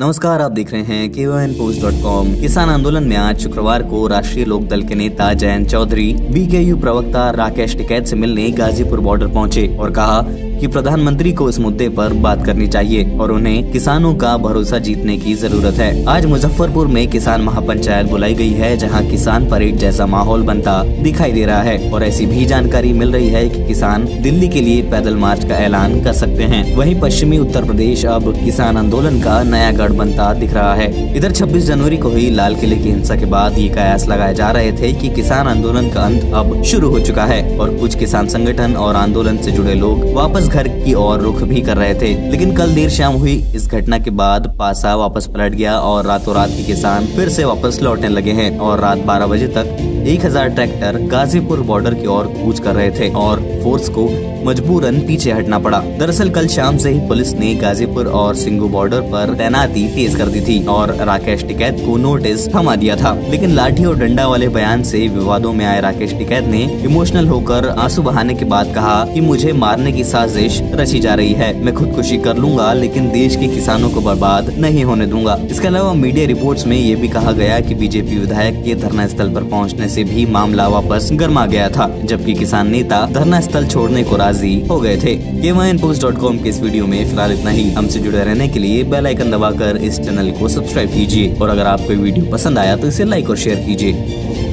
नमस्कार, आप देख रहे हैं KONPost.com। किसान आंदोलन में आज शुक्रवार को राष्ट्रीय लोक दल के नेता जयंत चौधरी BKU प्रवक्ता राकेश टिकैत से मिलने गाजीपुर बॉर्डर पहुंचे और कहा कि प्रधानमंत्री को इस मुद्दे पर बात करनी चाहिए और उन्हें किसानों का भरोसा जीतने की जरूरत है। आज मुजफ्फरपुर में किसान महापंचायत बुलाई गई है, जहां किसान परेड जैसा माहौल बनता दिखाई दे रहा है और ऐसी भी जानकारी मिल रही है कि किसान दिल्ली के लिए पैदल मार्च का ऐलान कर सकते हैं। वहीं पश्चिमी उत्तर प्रदेश अब किसान आंदोलन का नया गढ़ बनता दिख रहा है। इधर 26 जनवरी को ही लाल किले की हिंसा के बाद ये कयास लगाए जा रहे थे कि किसान आंदोलन का अंत अब शुरू हो चुका है और कुछ किसान संगठन और आंदोलन से जुड़े लोग वापस घर की ओर रुख भी कर रहे थे, लेकिन कल देर शाम हुई इस घटना के बाद पासा वापस पलट गया और रातों रात ही किसान फिर से वापस लौटने लगे हैं और रात 12 बजे तक 1000 ट्रैक्टर गाजीपुर बॉर्डर की ओर कूच कर रहे थे और फोर्स को मजबूरन पीछे हटना पड़ा। दरअसल कल शाम से ही पुलिस ने गाजीपुर और सिंगू बॉर्डर पर तैनाती तेज कर दी थी और राकेश टिकैत को नोटिस थमा दिया था, लेकिन लाठी और डंडा वाले बयान से विवादों में आए राकेश टिकैत ने इमोशनल होकर आंसू बहाने के बाद कहा कि मुझे मारने की साजिश रची जा रही है, मैं खुदकुशी कर लूंगा लेकिन देश के किसानों को बर्बाद नहीं होने दूंगा। इसके अलावा मीडिया रिपोर्ट्स में ये भी कहा गया कि बीजेपी विधायक के धरना स्थल पर पहुंचने से भी मामला वापस गर्मा गया था, जबकि किसान नेता धरना स्थल छोड़ने को राजी हो गए थे। KONPost.com के इस वीडियो में फिलहाल इतना ही। हमसे जुड़े रहने के लिए बेल आइकन दबाकर इस चैनल को सब्सक्राइब कीजिए और अगर आपको वीडियो पसंद आया तो इसे लाइक और शेयर कीजिए।